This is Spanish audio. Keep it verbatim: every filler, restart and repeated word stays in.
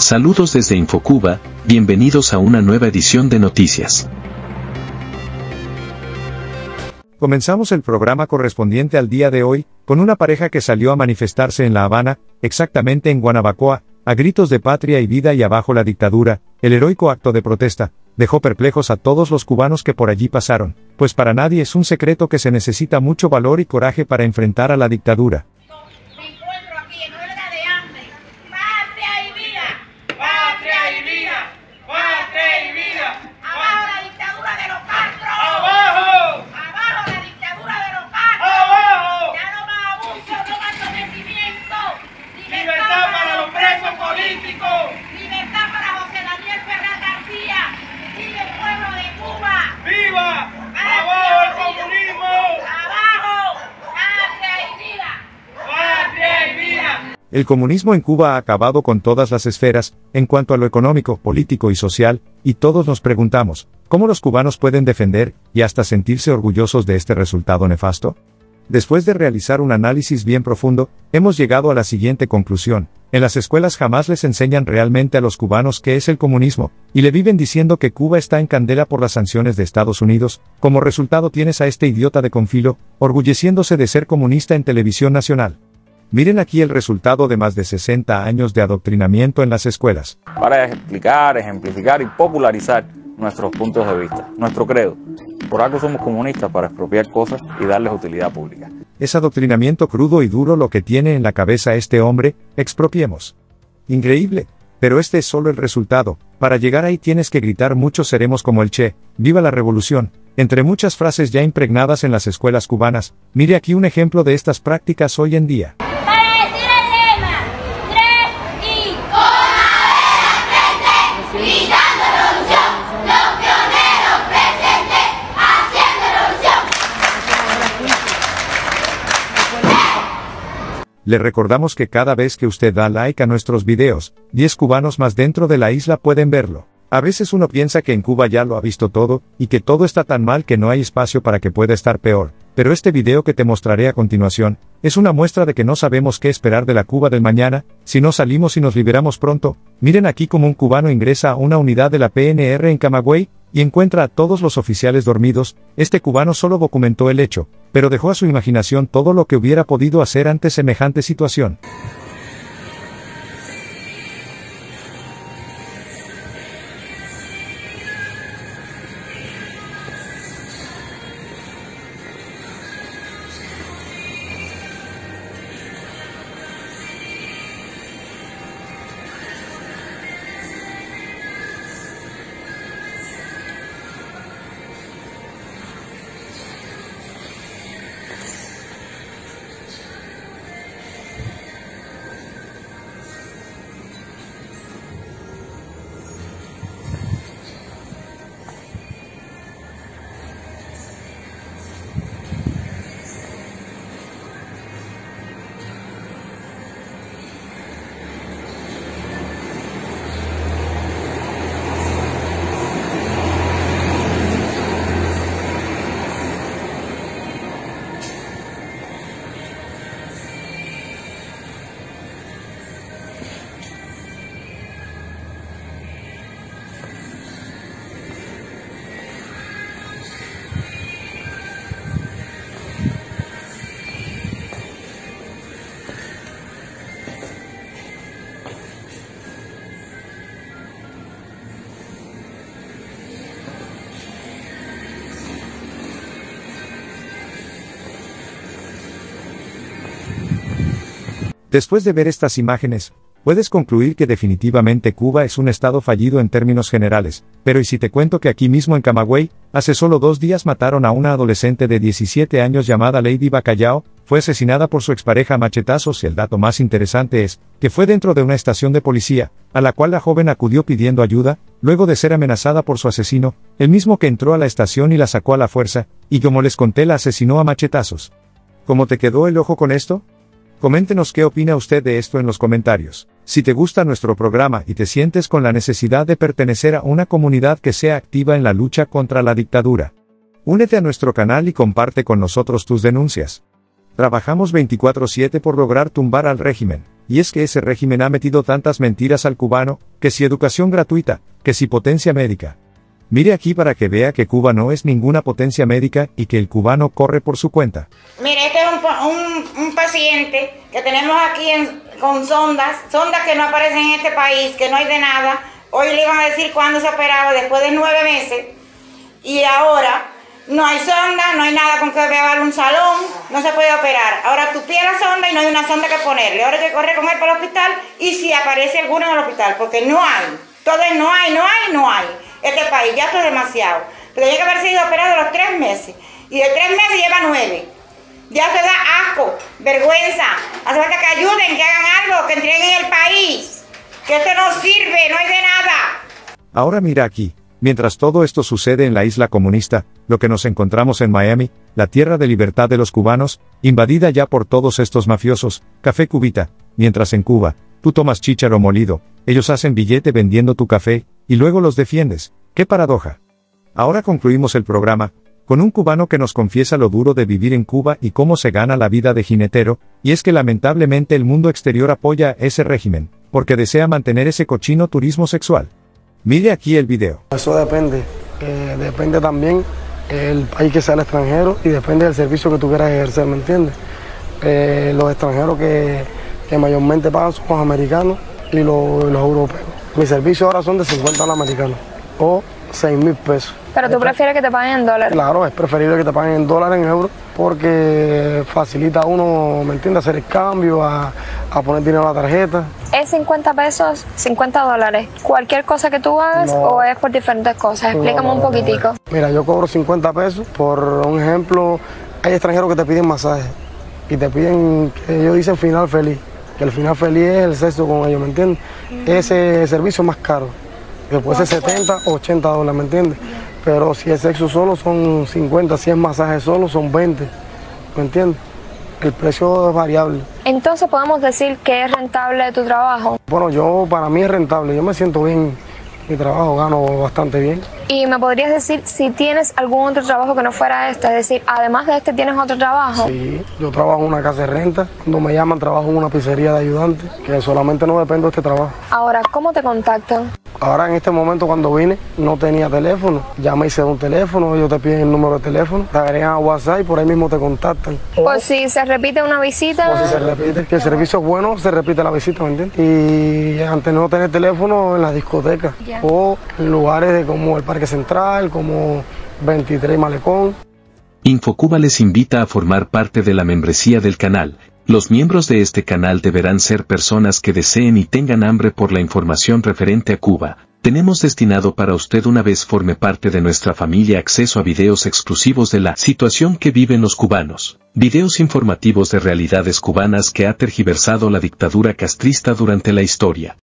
Saludos desde InfoCuba, bienvenidos a una nueva edición de noticias. Comenzamos el programa correspondiente al día de hoy, con una pareja que salió a manifestarse en La Habana, exactamente en Guanabacoa, a gritos de patria y vida y abajo la dictadura. El heroico acto de protesta dejó perplejos a todos los cubanos que por allí pasaron, pues para nadie es un secreto que se necesita mucho valor y coraje para enfrentar a la dictadura. El comunismo en Cuba ha acabado con todas las esferas, en cuanto a lo económico, político y social, y todos nos preguntamos, ¿cómo los cubanos pueden defender, y hasta sentirse orgullosos de este resultado nefasto? Después de realizar un análisis bien profundo, hemos llegado a la siguiente conclusión. En las escuelas jamás les enseñan realmente a los cubanos qué es el comunismo, y le viven diciendo que Cuba está en candela por las sanciones de Estados Unidos. Como resultado tienes a este idiota de Confilo, orgulleciéndose de ser comunista en televisión nacional. Miren aquí el resultado de más de sesenta años de adoctrinamiento en las escuelas. Para explicar, ejemplificar y popularizar nuestros puntos de vista, nuestro credo. Por algo somos comunistas, para expropiar cosas y darles utilidad pública. Es adoctrinamiento crudo y duro lo que tiene en la cabeza este hombre, expropiemos. Increíble, pero este es solo el resultado. Para llegar ahí tienes que gritar mucho seremos como el Che, viva la revolución. Entre muchas frases ya impregnadas en las escuelas cubanas, mire aquí un ejemplo de estas prácticas hoy en día. Le recordamos que cada vez que usted da like a nuestros videos, diez cubanos más dentro de la isla pueden verlo. A veces uno piensa que en Cuba ya lo ha visto todo, y que todo está tan mal que no hay espacio para que pueda estar peor, pero este video que te mostraré a continuación, es una muestra de que no sabemos qué esperar de la Cuba del mañana, si no salimos y nos liberamos pronto. Miren aquí como un cubano ingresa a una unidad de la P N R en Camagüey, y encuentra a todos los oficiales dormidos. Este cubano solo documentó el hecho, pero dejó a su imaginación todo lo que hubiera podido hacer ante semejante situación. Después de ver estas imágenes, puedes concluir que definitivamente Cuba es un estado fallido en términos generales, pero ¿y si te cuento que aquí mismo en Camagüey, hace solo dos días mataron a una adolescente de diecisiete años llamada Lady Bacallao? Fue asesinada por su expareja a machetazos y el dato más interesante es, que fue dentro de una estación de policía, a la cual la joven acudió pidiendo ayuda, luego de ser amenazada por su asesino, el mismo que entró a la estación y la sacó a la fuerza, y como les conté la asesinó a machetazos. ¿Cómo te quedó el ojo con esto? Coméntenos qué opina usted de esto en los comentarios. Si te gusta nuestro programa y te sientes con la necesidad de pertenecer a una comunidad que sea activa en la lucha contra la dictadura, únete a nuestro canal y comparte con nosotros tus denuncias. Trabajamos veinticuatro siete por lograr tumbar al régimen, y es que ese régimen ha metido tantas mentiras al cubano, que si educación gratuita, que si potencia médica. Mire aquí para que vea que Cuba no es ninguna potencia médica y que el cubano corre por su cuenta. Mire, este es un, un, un paciente que tenemos aquí en, con sondas, sondas que no aparecen en este país, que no hay de nada. Hoy le iban a decir cuándo se operaba, después de nueve meses, y ahora no hay sonda, no hay nada con que llevar un salón, no se puede operar. Ahora tú pides la sonda y no hay una sonda que ponerle. Ahora hay que correr con él para el hospital y si aparece alguno en el hospital, porque no hay. Todo es no hay, no hay, no hay. Este país ya está demasiado. Pero tiene que haber sido operado a los tres meses. Y de tres meses lleva nueve. Ya te da asco, vergüenza. Hace falta que ayuden, que hagan algo, que entreguen el país. Que esto no sirve, no hay de nada. Ahora mira aquí. Mientras todo esto sucede en la isla comunista, lo que nos encontramos en Miami, la tierra de libertad de los cubanos, invadida ya por todos estos mafiosos, café cubita, mientras en Cuba, tú tomas chícharo molido, ellos hacen billete vendiendo tu café, y luego los defiendes, ¡qué paradoja! Ahora concluimos el programa, con un cubano que nos confiesa lo duro de vivir en Cuba y cómo se gana la vida de jinetero, y es que lamentablemente el mundo exterior apoya ese régimen, porque desea mantener ese cochino turismo sexual. Mire aquí el video. Eso depende, eh, depende también el país que sea el extranjero y depende del servicio que tú quieras ejercer, ¿me entiendes? Eh, los extranjeros que, que mayormente pagan son los americanos y los, los europeos. Mis servicios ahora son de cincuenta dólares americanos o seis mil pesos. ¿Pero tú prefieres que te paguen en dólares? Claro, es preferible que te paguen en dólares, en euros, porque facilita a uno, ¿me entiendes?, hacer el cambio, a, a poner dinero a la tarjeta. ¿Es cincuenta pesos, cincuenta dólares? ¿Cualquier cosa que tú hagas, no, o es por diferentes cosas? Explícame no, no, un poquitico. No, no. Mira, yo cobro cincuenta pesos, por un ejemplo, hay extranjeros que te piden masajes y te piden, ellos dicen final feliz, que el final feliz es el sexo con ellos, ¿me entiendes? Mm. Ese servicio es más caro, después es setenta, ochenta dólares, ¿me entiendes? Mm. Pero si es sexo solo son cincuenta, si es masaje solo son veinte, ¿me entiendes? El precio es variable. Entonces podemos decir que es rentable tu trabajo. Bueno, yo para mí es rentable, yo me siento bien, mi trabajo gano bastante bien. ¿Y me podrías decir si tienes algún otro trabajo que no fuera este? Es decir, además de este tienes otro trabajo. Sí, yo trabajo en una casa de renta, cuando me llaman trabajo en una pizzería de ayudante, que solamente no dependo de este trabajo. Ahora, ¿cómo te contactan? Ahora en este momento cuando vine no tenía teléfono, ya me hice un teléfono, ellos te piden el número de teléfono, te agregan a WhatsApp y por ahí mismo te contactan. Pues si se repite una visita. Pues si se repite, que el servicio es bueno, se repite la visita, ¿me entiendes? Y antes no tener teléfono en las discotecas, yeah, o en lugares de como el Parque Central, como veintitrés Malecón. InfoCuba les invita a formar parte de la membresía del canal. Los miembros de este canal deberán ser personas que deseen y tengan hambre por la información referente a Cuba. Tenemos destinado para usted una vez forme parte de nuestra familia acceso a videos exclusivos de la situación que viven los cubanos, videos informativos de realidades cubanas que ha tergiversado la dictadura castrista durante la historia.